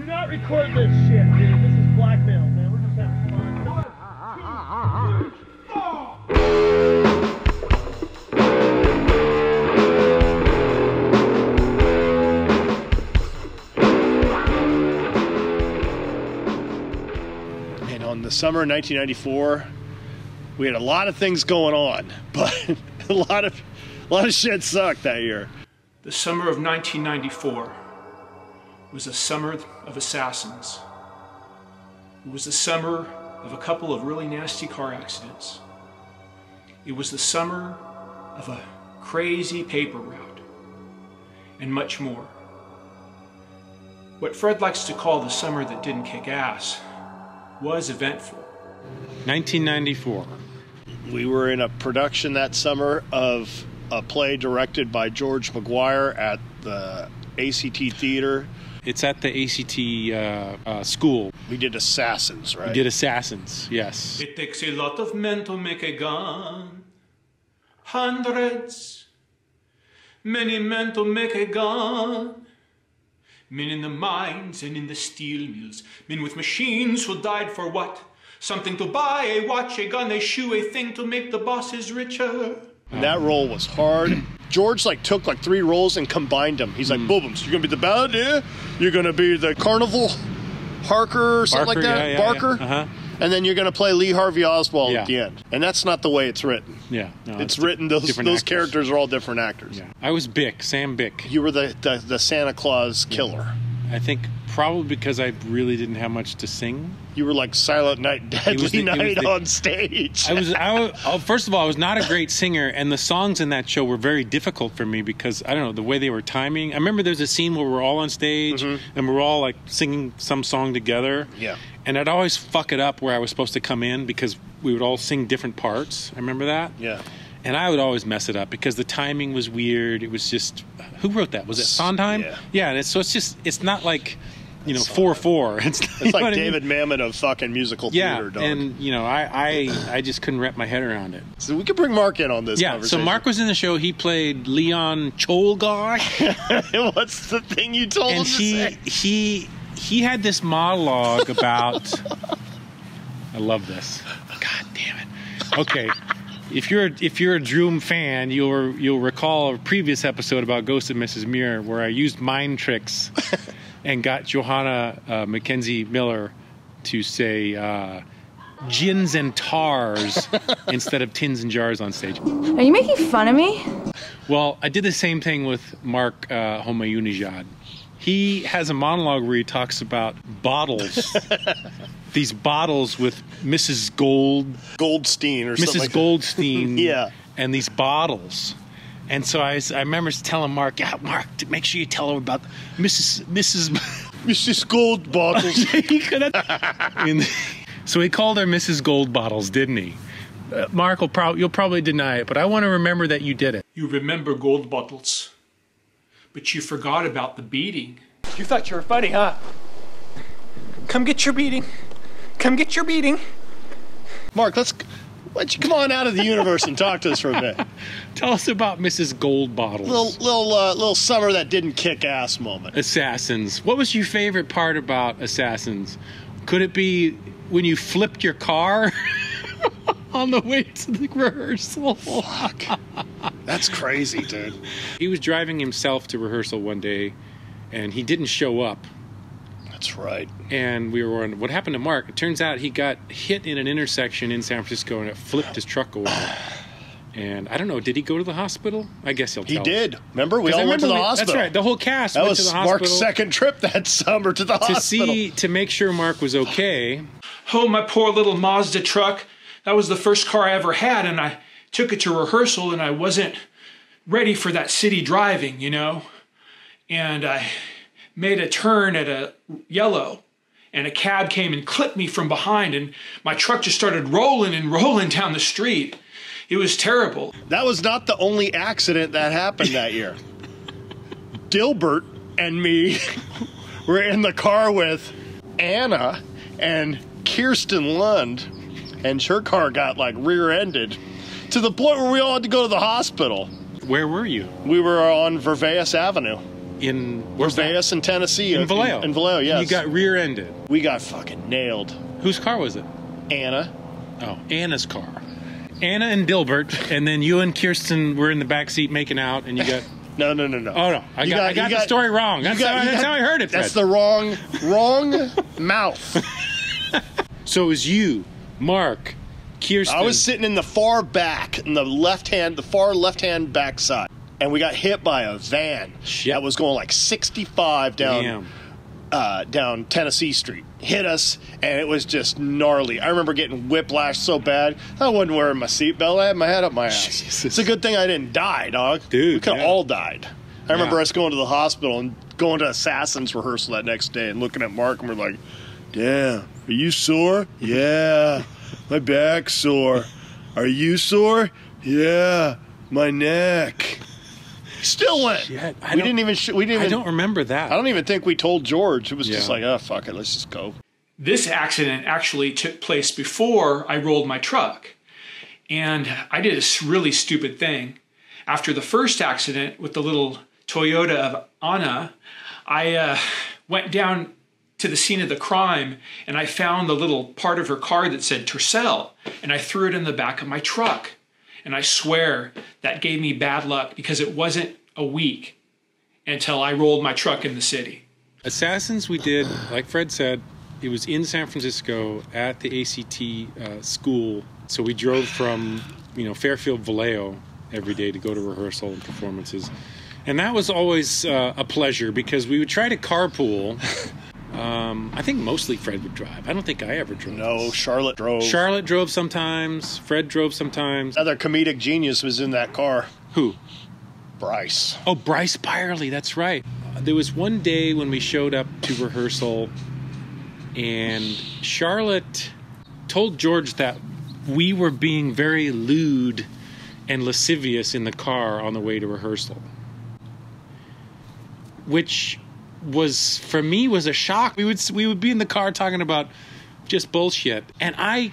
Do not record this shit, dude. This is blackmail, man. We're just having fun. 1, 2, 3, 4. And on the summer of 1994, we had a lot of things going on, but a lot of shit sucked that year. The summer of 1994 was a summer of assassins. It was the summer of a couple of really nasty car accidents. It was the summer of a crazy paper route and much more. What Fred likes to call the summer that didn't kick ass was eventful. 1994. We were in a production that summer of a play directed by George McGuire at the ACT Theater. It's at the ACT school. We did Assassins, right? We did Assassins, yes. It takes a lot of men to make a gun. Hundreds. Many men to make a gun. Men in the mines and in the steel mills. Men with machines who died for what? Something to buy, a watch, a gun, a shoe, a thing to make the bosses richer. And that role was hard. George took 3 roles and combined them. He's like, boom, so you're gonna be the bad, yeah? You're gonna be the carnival Harker or something like that, Barker. Yeah. And then you're gonna play Lee Harvey Oswald at the end. And that's not the way it's written. Yeah, no, it's written. Those characters are all different actors. Yeah. I was Bick, Sam Bick. You were the Santa Claus killer. Yeah. I think probably because I really didn't have much to sing. You were like Silent Night Deadly Night on stage. I was, first of all, I was not a great singer, and the songs in that show were very difficult for me because, I don't know, the way they were timing. I remember there's a scene where we're all on stage, and we're all singing some song together. Yeah. And I'd always fuck it up where I was supposed to come in because we would all sing different parts. I remember that. Yeah. And I would always mess it up because the timing was weird. It was just, who wrote that? Was it Sondheim? Yeah. And so it's just, it's not like... You know, 4/4. It's like David Mamet of fucking musical theater, dog. And you know, I just couldn't wrap my head around it. So we could bring Mark in on this. Yeah. So Mark was in the show. He played Leon Cholgaard. What's the thing you told him to say? He had this monologue about. I love this. God damn it. Okay. If you're a Droom fan, you'll recall a previous episode about Ghost of Mrs. Muir where I used mind tricks. And got Johanna Mackenzie Miller to say gins and tars instead of tins and jars on stage. Are you making fun of me? Well, I did the same thing with Mark Homayunijad. He has a monologue where he talks about bottles. These bottles with Mrs. Goldstein or something. Mrs. Goldstein. Yeah. And these bottles. And so I remember telling Mark, Mark, make sure you tell her about Mrs. Goldbottles. So he called her Mrs. Goldbottles, didn't he? Mark, you'll probably deny it, but I want to remember that you did it. You remember Goldbottles, but you forgot about the beating. You thought you were funny, huh? Come get your beating. Come get your beating. Mark, why don't you come on out of the universe and talk to us for a bit? Tell us about Mrs. Goldbottles. Little summer that didn't kick ass moment. Assassins. What was your favorite part about Assassins? Could it be when you flipped your car on the way to the rehearsal? Fuck. That's crazy, dude. He was driving himself to rehearsal one day, and he didn't show up. That's right. And we were on what happened to Mark. It turns out he got hit in an intersection in San Francisco and it flipped his truck away. And I don't know, did he go to the hospital? I guess he'll tell us. He did. Remember, we all went to the hospital. That's right. The whole cast went to the hospital. That was Mark's second trip that summer to the hospital. To make sure Mark was okay. Oh, my poor little Mazda truck. That was the first car I ever had, and I took it to rehearsal and I wasn't ready for that city driving, you know? And I made a turn at a yellow, and a cab came and clipped me from behind, and my truck just started rolling and rolling down the street. It was terrible. That was not the only accident that happened that year. Dilbert and me were in the car with Anna and Kirsten Lund, and her car got rear-ended to the point where we all had to go to the hospital. Where were you? We were on Vervais Avenue. in Vervais in Tennessee. In Vallejo. In Vallejo, yes. You got rear-ended. We got fucking nailed. Whose car was it? Anna. Oh, Anna's car. Anna and Dilbert, and then you and Kirsten were in the back seat making out, and you got... No, no, no, no. Oh, no. I got the story wrong. That's how I heard it, Fred. That's the wrong mouth. So it was you, Mark, Kirsten. I was sitting in the far back, in the far left-hand back side, and we got hit by a van that was going like 65 down Tennessee Street. Hit us, and it was just gnarly. I remember getting whiplash so bad. I wasn't wearing my seatbelt. I had my head up my ass. Jesus. It's a good thing I didn't die, dog. Dude, we could have all died. I remember us going to the hospital and going to Assassins rehearsal that next day and looking at Mark, and we're like, damn, are you sore? Yeah. My back's sore. Are you sore? Yeah. My neck. Still went. We didn't even. I don't remember that. I don't even think we told George. It was just like, oh, fuck it, let's just go. This accident actually took place before I rolled my truck, and I did a really stupid thing. After the first accident with the little Toyota of Anna, I went down to the scene of the crime, and I found the little part of her car that said Tercel, and I threw it in the back of my truck. And I swear that gave me bad luck because it wasn't a week until I rolled my truck in the city. Assassins we did, like Fred said, it was in San Francisco at the ACT school. So we drove from, you know, Fairfield, Vallejo every day to go to rehearsal and performances. And that was always a pleasure because we would try to carpool. I think mostly Fred would drive. I don't think I ever drove. No, Charlotte drove. Charlotte drove sometimes. Fred drove sometimes. Another comedic genius was in that car. Who? Bryce. Oh, Bryce Byerly. That's right. There was one day when we showed up to rehearsal, and Charlotte told George that we were being very lewd and lascivious in the car on the way to rehearsal, which... for me was a shock. We would be in the car talking about just bullshit, and I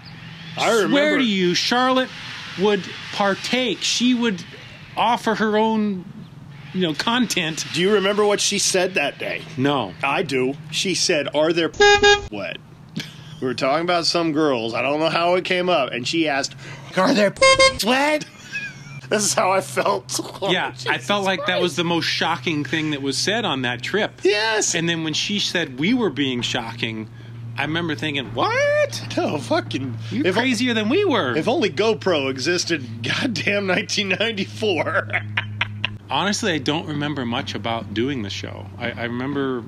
swear to you, Charlotte would partake. She would offer her own, you know, content. Do you remember what she said that day? No, I do. She said, "Are there wet?" We were talking about some girls. I don't know how it came up, and she asked, "Are there wet?" This is how I felt. Oh, yeah, Jesus I felt like Christ. That was the most shocking thing that was said on that trip. Yes. And then when she said we were being shocking, I remember thinking, what? No, fucking. You're crazier than we were. If only GoPro existed, goddamn 1994. Honestly, I don't remember much about doing the show. I remember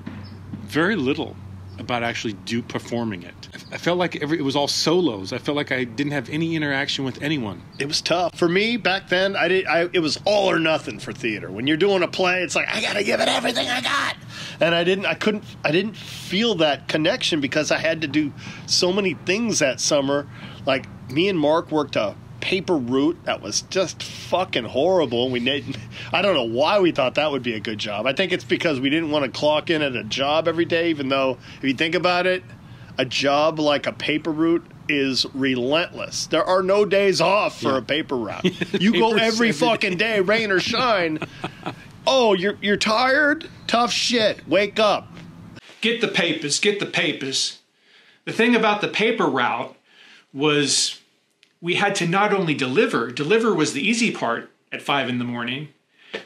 very little about actually performing it. I felt like it was all solos. I felt like I didn't have any interaction with anyone. It was tough. For me, back then, it was all or nothing for theater. When you're doing a play, it's like, I gotta give it everything I got. And I didn't feel that connection because I had to do so many things that summer. Like, me and Mark worked a paper route that was just fucking horrible. I don't know why we thought that would be a good job. I think it's because we didn't want to clock in at a job every day, even though, if you think about it, a job like a paper route is relentless. There are no days off for a paper route. You go every fucking day, rain or shine. Oh, you're tired? Tough shit. Wake up. Get the papers. Get the papers. The thing about the paper route was we had to not only deliver. Deliver was the easy part at 5 in the morning.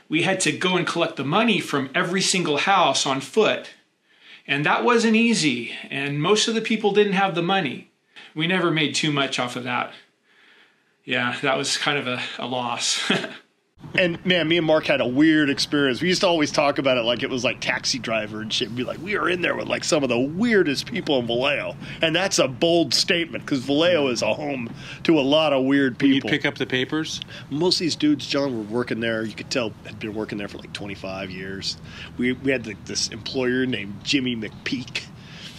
We had to go and collect the money from every single house on foot. And that wasn't easy, and most of the people didn't have the money. We never made too much off of that. Yeah, that was kind of a loss. And man, me and Mark had a weird experience. We used to always talk about it like it was like Taxi Driver and shit. We'd be like, we were in there with like some of the weirdest people in Vallejo. And that's a bold statement because Vallejo is a home to a lot of weird people. When you pick up the papers? Most of these dudes, John, were working there. You could tell had been working there for like 25 years. We had this employer named Jimmy McPeak.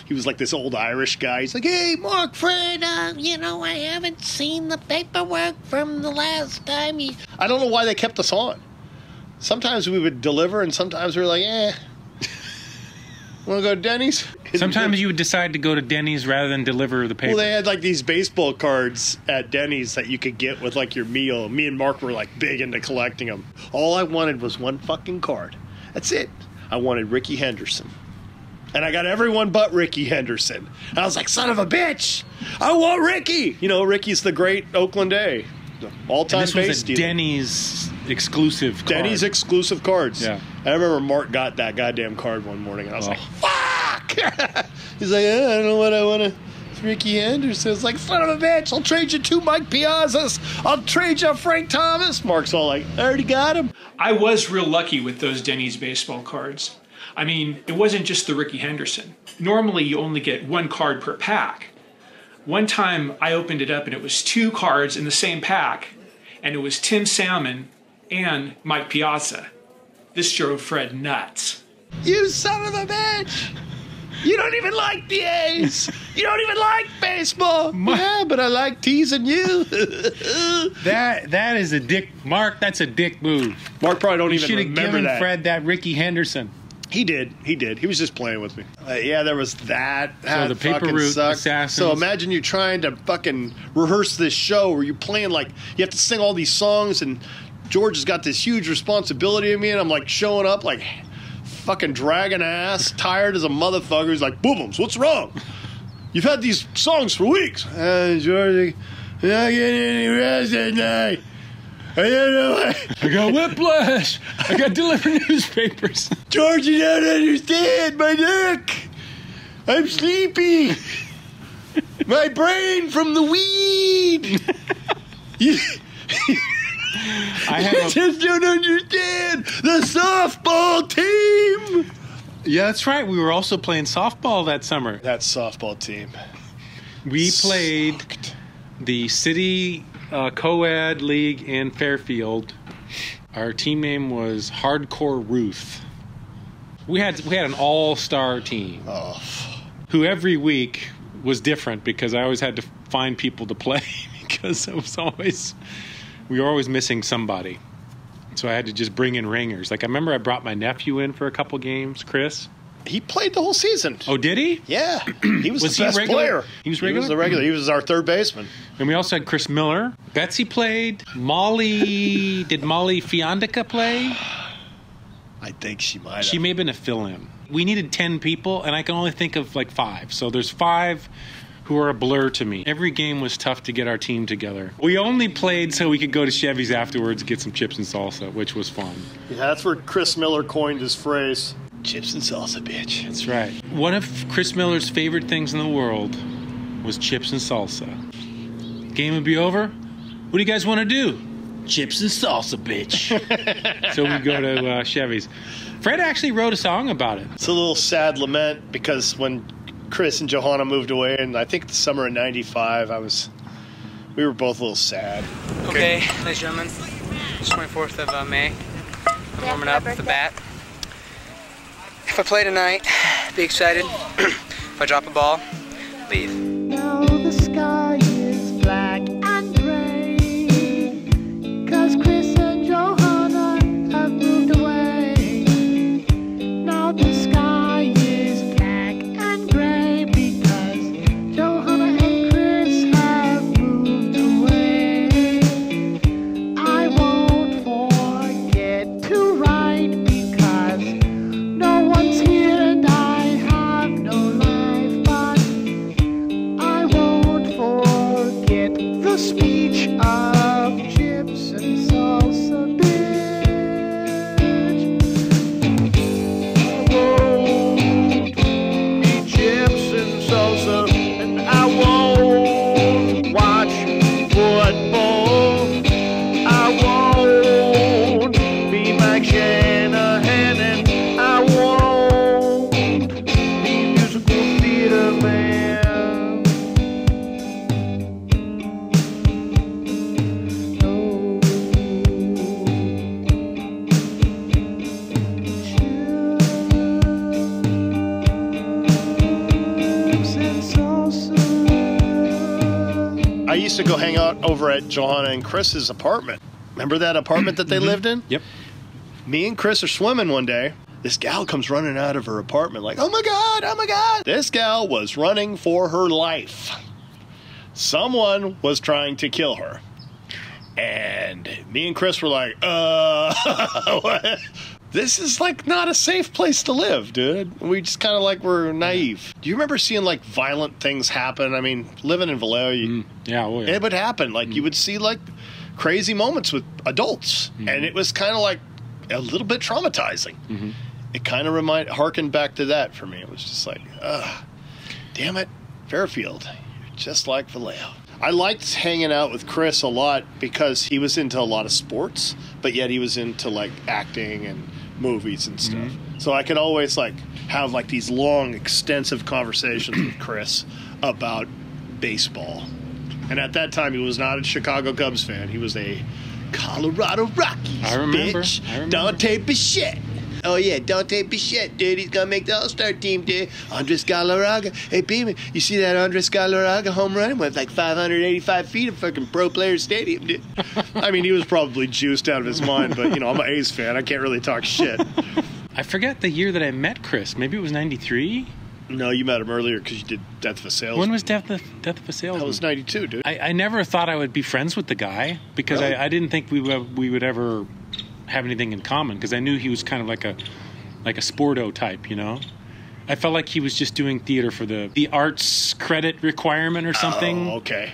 He was like this old Irish guy. He's like, hey, Mark, Fred, you know, I haven't seen the paperwork from the last time. I don't know why they kept us on. Sometimes we would deliver, and sometimes we were like, eh. Want to go to Denny's? Sometimes you would decide to go to Denny's rather than deliver the paper. Well, they had like these baseball cards at Denny's that you could get with like your meal. Me and Mark were like big into collecting them. All I wanted was one fucking card. That's it. I wanted Ricky Henderson. And I got everyone but Ricky Henderson. And I was like, son of a bitch, I want Ricky. You know, Ricky's the great Oakland A, all-time base. This was a Denny's exclusive card. Denny's exclusive cards. Yeah. I remember Mark got that goddamn card one morning, and I was like, fuck! He's like, oh, I don't know what I want to... Ricky Henderson's like, son of a bitch, I'll trade you 2 Mike Piazzas. I'll trade you Frank Thomas. Mark's all like, I already got him. I was real lucky with those Denny's baseball cards. I mean, it wasn't just the Ricky Henderson. Normally, you only get 1 card per pack. One time, I opened it up, and it was 2 cards in the same pack, and it was Tim Salmon and Mike Piazza. This drove Fred nuts. You son of a bitch! You don't even like the A's. You don't even like baseball. Yeah, but I like teasing you. that is a dick, Mark. That's a dick move. Mark probably don't even remember that. You should have given Fred that Ricky Henderson. He did. He did. He was just playing with me. Yeah, there was that. So the paper route Assassins. So imagine you're trying to fucking rehearse this show where you're playing like you have to sing all these songs, and George has got this huge responsibility to me, and I'm like showing up like fucking dragging ass, tired as a motherfucker. He's like, Boobums, what's wrong? You've had these songs for weeks. George, I'm not getting any rest at night. I don't know why. I got whiplash. I got delivered newspapers. George, you don't understand my neck. I'm sleepy. My brain from the weed. I just don't understand the softball team. Yeah, that's right. We were also playing softball that summer. That softball team. We played the city co-ed league in Fairfield. Our team name was Hardcore Ruth. We had an all-star team who every week was different because I always had to find people to play because it was always... We were always missing somebody. So I had to just bring in ringers. Like, I remember I brought my nephew in for a couple games, Chris. He played the whole season. Oh, did he? Yeah. He was the best player. He was regular? He was the regular. He was our third baseman. And we also had Chris Miller. Betsy played. Molly. Did Molly Fiandica play? I think she might have. She may have been a fill-in. We needed 10 people, and I can only think of, like, 5. So there's 5... who are a blur to me. Every game was tough to get our team together. We only played so we could go to Chevy's afterwards, get some chips and salsa, which was fun. Yeah, that's where Chris Miller coined his phrase, chips and salsa, bitch. That's right. One of Chris Miller's favorite things in the world was chips and salsa. Game would be over. What do you guys want to do? Chips and salsa, bitch. So we go to Chevy's. Fred actually wrote a song about it. It's a little sad lament because when Chris and Johanna moved away, and I think the summer of '95, we were both a little sad. Okay, ladies and gentlemen, it's 24th of May. I'm warming up with the bat. If I play tonight, be excited. If I drop a ball, leave. Now the sky is black and gray, 'cause Chris and Johanna have moved away. Now the sky. To go hang out over at Johanna and Chris's apartment. Remember that apartment that they lived in? Yep. Me and Chris are swimming one day. This gal comes running out of her apartment like, oh my God, oh my God. This gal was running for her life. Someone was trying to kill her. And me and Chris were like, what? this is like not a safe place to live, dude. We just kind of like were naive. Do you remember seeing like violent things happen? I mean, living in Vallejo, it would happen. Like you would see like crazy moments with adults, and it was kind of like a little bit traumatizing. It kind of harkened back to that for me. It was just like, ugh, damn it, Fairfield, you're just like Vallejo. I liked hanging out with Chris a lot because he was into a lot of sports, but yet he was into like acting and movies and stuff. So I could always like have like these long, extensive conversations with Chris about baseball. And at that time, he was not a Chicago Cubs fan. He was a Colorado Rockies, I remember. Dante Bichette. Oh, yeah, Dante Bichette, dude. He's going to make the All-Star team, dude. Andres Galarraga. Hey, Beeman, you see that Andres Galarraga home run? It went like 585 feet of fucking Pro Player Stadium, dude. I mean, he was probably juiced out of his mind, but, you know, I'm an A's fan. I can't really talk shit. I forget the year that I met Chris. Maybe it was 93? No, you met him earlier because you did Death of a Salesman. When was Death of a Salesman? That was 92, dude. I never thought I would be friends with the guy because really? I didn't think we would ever have anything in common because I knew he was kind of like a sporto type, you know? I felt like he was just doing theater for the arts credit requirement or something. Oh, okay.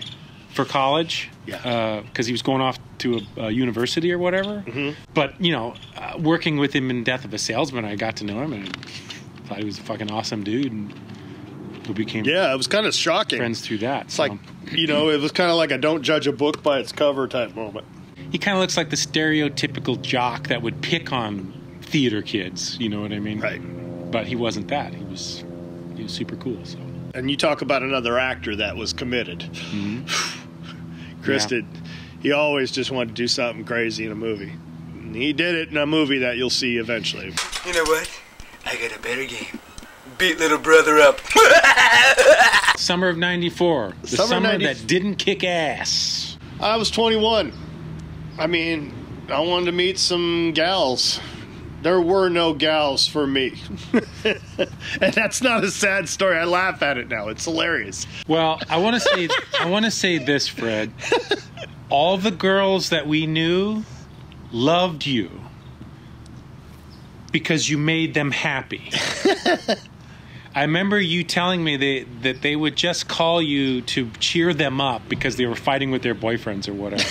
For college. Yeah. Because he was going off to a university or whatever. But, you know, working with him in Death of a Salesman, I got to know him and thought he was a fucking awesome dude, and we became it was kind of shocking friends through that. It's like, you know, it was kind of like a don't judge a book by its cover type moment. He kind of looks like the stereotypical jock that would pick on theater kids, you know what I mean? Right. But he wasn't that. He was super cool. So. And you talk about another actor that was committed. Chris did. He always just wanted to do something crazy in a movie. And he did it in a movie that you'll see eventually. You know what? I got a better game. Beat little brother up. Summer of 94. The summer that didn't kick ass. I was 21. I mean, I wanted to meet some gals. There were no gals for me. And that's not a sad story. I laugh at it now. It's hilarious. Well, I want to say this, Fred. All the girls that we knew loved you. Because you made them happy. I remember you telling me that they would just call you to cheer them up because they were fighting with their boyfriends or whatever.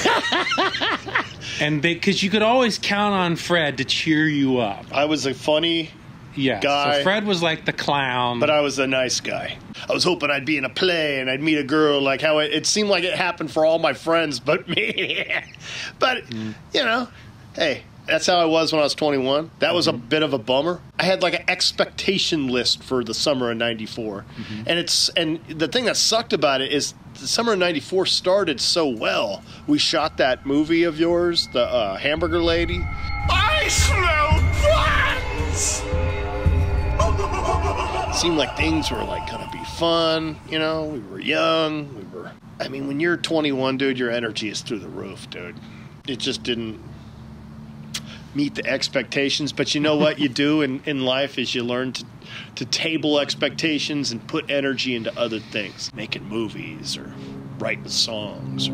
And because you could always count on Fred to cheer you up. I was a funny guy. So Fred was like the clown. But I was a nice guy. I was hoping I'd be in a play and I'd meet a girl. Like how it seemed like it happened for all my friends but me. But, you know, hey. That's how I was when I was 21. That was a bit of a bummer. I had like an expectation list for the summer of 94. And the thing that sucked about it is the summer of 94 started so well. We shot that movie of yours, the Hamburger Lady. I smell guns! Seemed like things were like gonna be fun, you know? We were young, I mean, when you're 21, dude, your energy is through the roof, dude. It just didn't meet the expectations, but you know what you do in life is you learn to table expectations and put energy into other things, making movies or writing songs.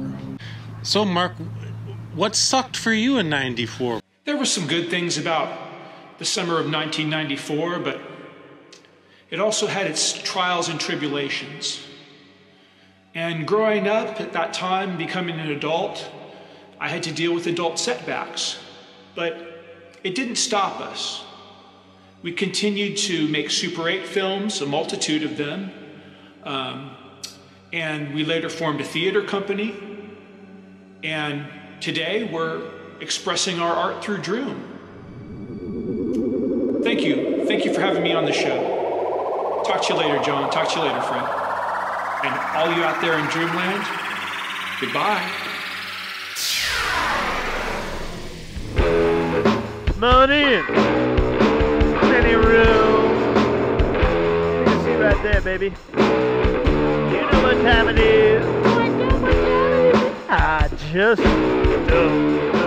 So Mark, what sucked for you in 94? There were some good things about the summer of 1994, but it also had its trials and tribulations. And growing up at that time, becoming an adult, I had to deal with adult setbacks. But it didn't stop us. We continued to make Super 8 films, a multitude of them. And we later formed a theater company. And today we're expressing our art through Droom. Thank you. Thank you for having me on the show. Talk to you later, John. Talk to you later, Fred. And all you out there in Droomland, goodbye. Money in. Penny room. You can see right there, baby. You know what time it is. I just know.